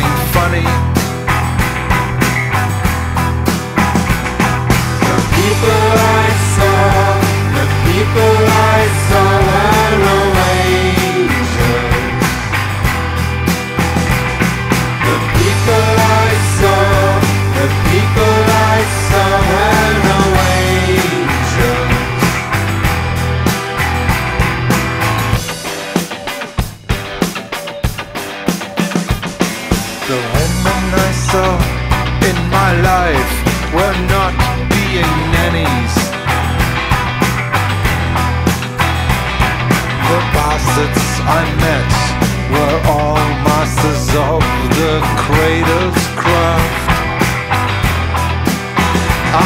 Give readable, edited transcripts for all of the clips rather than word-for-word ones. being funny. The people I saw were no angels. The people I saw were no angels. The women I saw in my life were not being nannies. The bastards I met were all masters of the cradle's craft.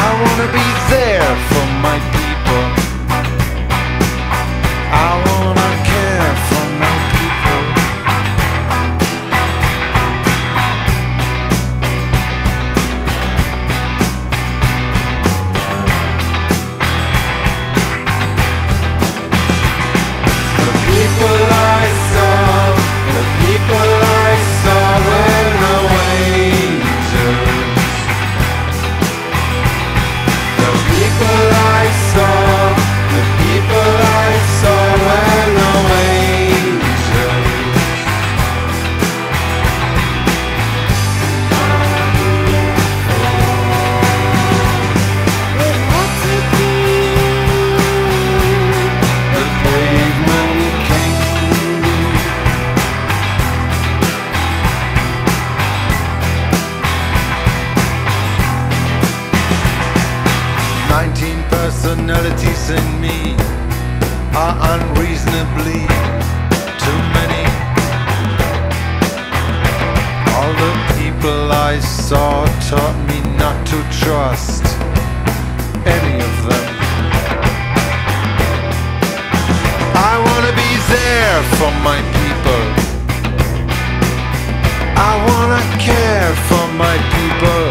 I wanna be there for my people. I wanna care for my people. The people I saw were no angels. The people I saw were no angels. The pavement king. Nineteen personalities in me are unreasonably too many. All the people I saw taught me not to trust any of them. I wanna be there for my people. I wanna care for my people.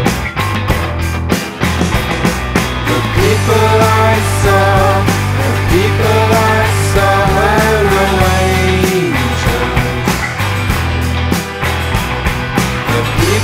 The people I saw were no angels.